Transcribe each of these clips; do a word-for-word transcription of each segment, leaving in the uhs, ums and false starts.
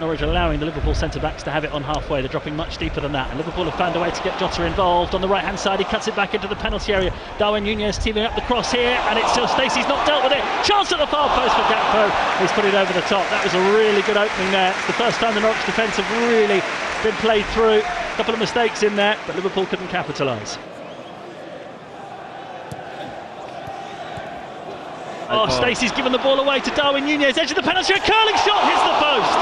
Norwich allowing the Liverpool centre-backs to have it on halfway. They're dropping much deeper than that, and Liverpool have found a way to get Jota involved. On the right-hand side, he cuts it back into the penalty area. Darwin Nunez teaming up the cross here, and it's still Stacey's not dealt with it. Chance at the far post for Gakpo. He's put it over the top. That was a really good opening there. It's the first time the Norwich defence have really been played through. A couple of mistakes in there, but Liverpool couldn't capitalise. Oh, Stacey's given the ball away to Darwin Nunez, edge of the penalty, a curling shot hits the post.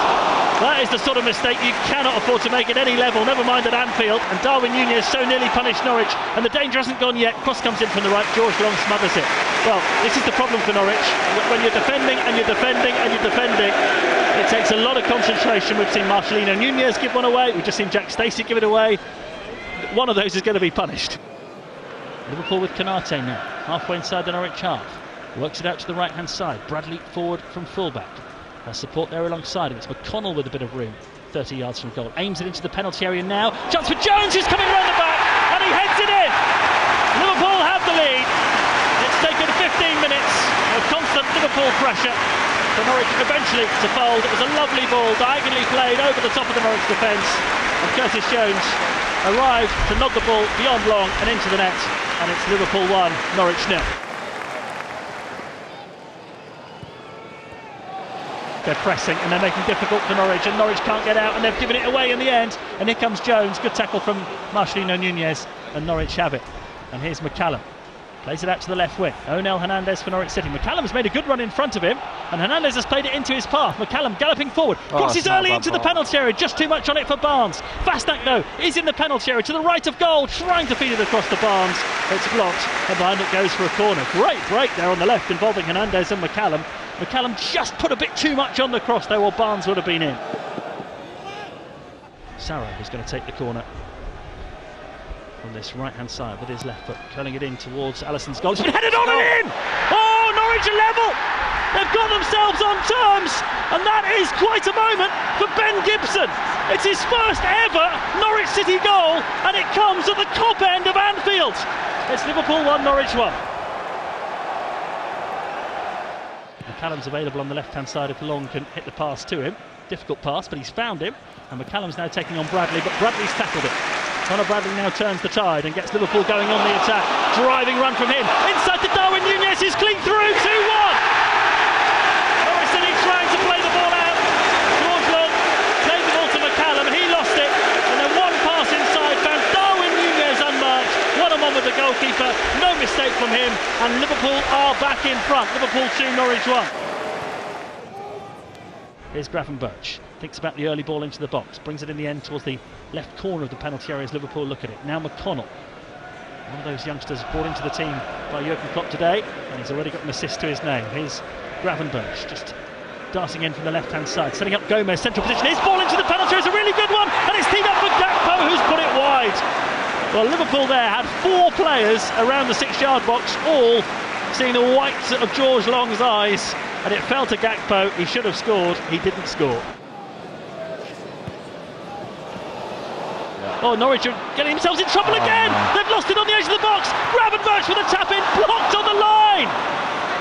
That is the sort of mistake you cannot afford to make at any level, never mind at Anfield. And Darwin Nunez so nearly punished Norwich, and the danger hasn't gone yet. Cross comes in from the right, George Long smothers it. Well, this is the problem for Norwich. When you're defending and you're defending and you're defending, it takes a lot of concentration. We've seen Marcelino Nunez give one away, we've just seen Jack Stacey give it away. One of those is going to be punished. Liverpool with Konate now, halfway inside the Norwich half. Works it out to the right-hand side. Bradley forward from fullback. There's support there alongside him. It's McConnell with a bit of room. thirty yards from goal. Aims it into the penalty area now. Chance for Jones, who's coming round the back, and he heads it in. Liverpool have the lead. It's taken fifteen minutes of constant Liverpool pressure for Norwich eventually to fold. It was a lovely ball, diagonally played over the top of the Norwich defence. And Curtis Jones arrived to nod the ball beyond Long and into the net. And it's Liverpool one, Norwich nil. They're pressing and they're making it difficult for Norwich, and Norwich can't get out, and they've given it away in the end. And here comes Jones, good tackle from Marcelino Nunez, and Norwich have it. And here's McCallum, plays it out to the left wing. O'Neill Hernandez for Norwich City. McCallum's made a good run in front of him, and Hernandez has played it into his path. McCallum galloping forward, crosses oh, early into ball. the penalty area, just too much on it for Barnes. Fassnacht though is in the penalty area to the right of goal, trying to feed it across to Barnes. It's blocked, and behind it goes for a corner. Great break there on the left involving Hernandez and McCallum. McCallum just put a bit too much on the cross though, or Barnes would have been in. Sara is going to take the corner from this right-hand side with his left foot, curling it in towards Alisson's goal. It's been headed on and in! Oh, Norwich are level! They've got themselves on terms, and that is quite a moment for Ben Gibson. It's his first ever Norwich City goal, and it comes at the top end of Anfield. It's Liverpool one, Norwich one. McCallum's available on the left-hand side if Long can hit the pass to him. Difficult pass, but he's found him. And McCallum's now taking on Bradley, but Bradley's tackled it. Conor Bradley now turns the tide and gets Liverpool going on the attack. Driving run from him. Inside to Darwin Nunez, he's clean through, two one! Norwich City trying to play the ball out. George Long gave the ball to McCallum, he lost it. And then one pass inside found Darwin Nunez unmarked. One-on-one with the goalkeeper, no mistake from him. And Liverpool are back in front. Liverpool two, Norwich one. Here's Gravenberch. Thinks about the early ball into the box, brings it in the end towards the left corner of the penalty area as Liverpool look at it. Now McConnell, one of those youngsters brought into the team by Jürgen Klopp today, and he's already got an assist to his name. Here's Gravenberch, just darting in from the left-hand side, setting up Gomez, central position. His ball into the penalty is a really good one, and it's teed up for Gakpo, who's put it wide. Well, Liverpool there had four players around the six-yard box, all seeing the whites of George Long's eyes, and it fell to Gakpo. He should have scored, he didn't score. Oh, Norwich are getting themselves in trouble again! They've lost it on the edge of the box! Gravenberch with a tap-in, blocked on the line!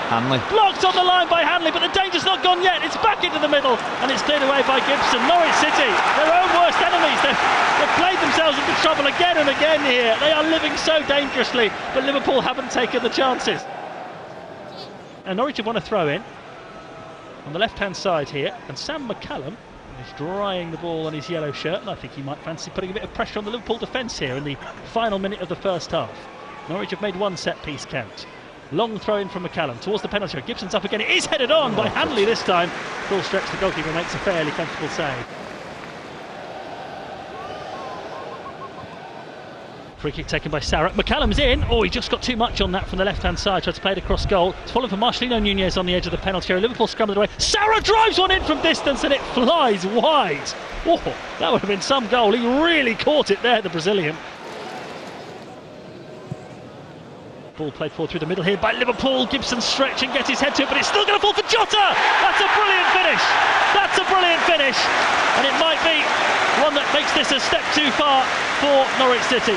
Hanley. Blocked on the line by Hanley, but the danger's not gone yet. It's back into the middle, and it's cleared away by Gibson. Norwich City, their own worst enemies. They've, they've played themselves into trouble again and again here. They are living so dangerously, but Liverpool haven't taken the chances. And Norwich have won a throw-in on the left-hand side here, and Sam McCallum, he's drying the ball on his yellow shirt, and I think he might fancy putting a bit of pressure on the Liverpool defence here in the final minute of the first half. Norwich have made one set-piece count. Long throw-in from McCallum towards the penalty. Gibson's up again. It is headed on by Hanley this time. Full stretch, the goalkeeper makes a fairly comfortable save. Free kick taken by Sara. McCallum's in. Oh, he just got too much on that from the left-hand side. Tried to play it across goal. It's followed for Marcelino Nunez on the edge of the penalty area. Liverpool scrambled away. Sara drives one in from distance and it flies wide. Oh, that would have been some goal. He really caught it there, the Brazilian. Ball played forward through the middle here by Liverpool. Gibson stretch and gets his head to it, but it's still going to fall for Jota. That's a brilliant finish. That's a brilliant finish. And it might be one that makes this a step too far for Norwich City.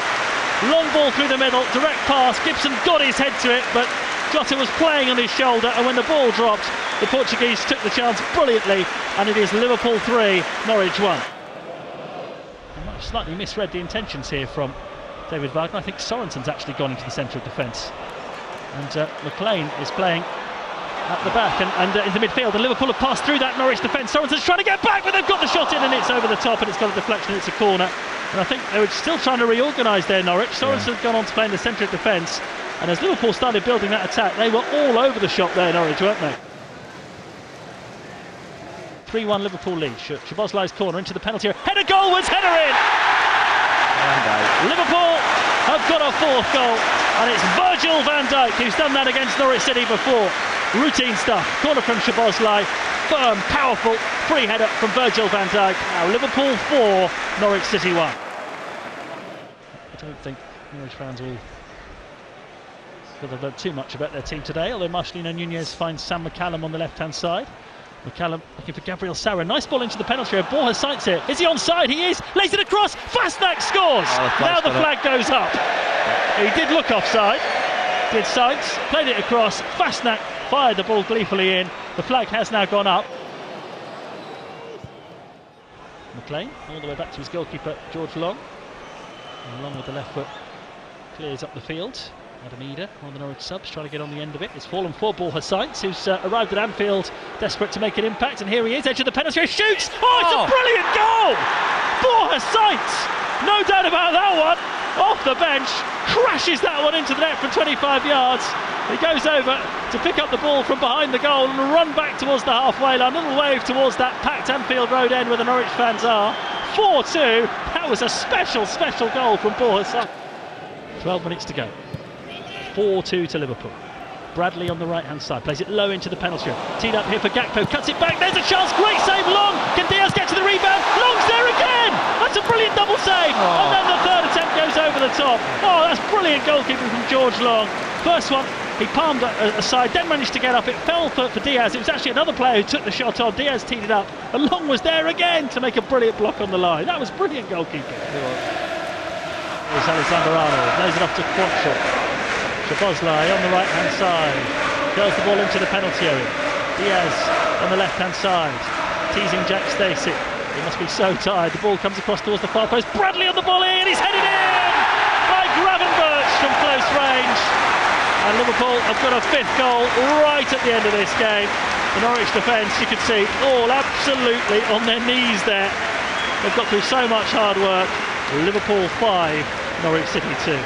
Long ball through the middle, direct pass, Gibson got his head to it, but Jota was playing on his shoulder, and when the ball dropped, the Portuguese took the chance brilliantly, and it is Liverpool three, Norwich one. I slightly misread the intentions here from David Wagner. I think Sorensen's actually gone into the centre of defence, and uh, McLean is playing at the back and, and uh, in the midfield, and Liverpool have passed through that Norwich defence. Sorensen's trying to get back, but they've got the shot in, and it's over the top, and it's got a deflection, and it's a corner. And I think they were still trying to reorganise their Norwich. Sorensen's yeah. gone on to play in the centre of defence, and as Liverpool started building that attack, they were all over the shop there, Norwich, weren't they? three one Liverpool lead. Szoboszlai's corner into the penalty area. Header goalwards, header in! Van Dijk. Liverpool have got a fourth goal, and it's Virgil van Dijk who's done that against Norwich City before. Routine stuff. Corner from Szoboszlai. Firm, powerful free header from Virgil van Dijk. Now Liverpool four, Norwich City one. I don't think Norwich fans will could have learned too much about their team today, although Marcelino Nunez finds Sam McCallum on the left-hand side. McCallum looking for Gabriel Sara. Nice ball into the penalty area. Borja Sainz here. Is he onside? He is. Lays it across. Fassnacht scores. Oh, the now the flag up. goes up. He did look offside. Did Sainz. Played it across. Fassnacht fired the ball gleefully in. The flag has now gone up. McLean all the way back to his goalkeeper, George Long. And Long with the left foot clears up the field. Adam Eder, one of the Norwich subs, trying to get on the end of it. It's fallen for Borja Sainz, who's uh, arrived at Anfield, desperate to make an impact, and here he is, edge of the penalty area, shoots! Oh, it's oh. a brilliant goal! Borja Sainz, no doubt about that one, off the bench, crashes that one into the net from twenty-five yards. He goes over to pick up the ball from behind the goal and run back towards the halfway line, a little wave towards that packed Anfield Road end where the Norwich fans are. four two, that was a special, special goal from Borja Sainz. twelve minutes to go. four two to Liverpool. Bradley on the right-hand side, plays it low into the penalty area. Teed up here for Gakpo, cuts it back, there's a chance, great save, Long! Can Diaz get to the rebound? Long's there again! That's a brilliant double save! Oh. And then the third attempt goes over the top. Oh, that's brilliant goalkeeping from George Long. First one, he palmed aside, then managed to get up, it fell for, for Diaz. It was actually another player who took the shot on, Diaz teed it up, and Long was there again to make a brilliant block on the line. That was brilliant goalkeeping. It was Alexander Arnold, knows it off to Quatro. Szoboszlai on the right-hand side, goes the ball into the penalty area. Diaz on the left-hand side, teasing Jack Stacey. He must be so tired. The ball comes across towards the far post. Bradley on the ball in, he's headed in by Gravenberch from close range. And Liverpool have got a fifth goal right at the end of this game. The Norwich defence, you can see, all absolutely on their knees there. They've got through so much hard work. Liverpool five, Norwich City two.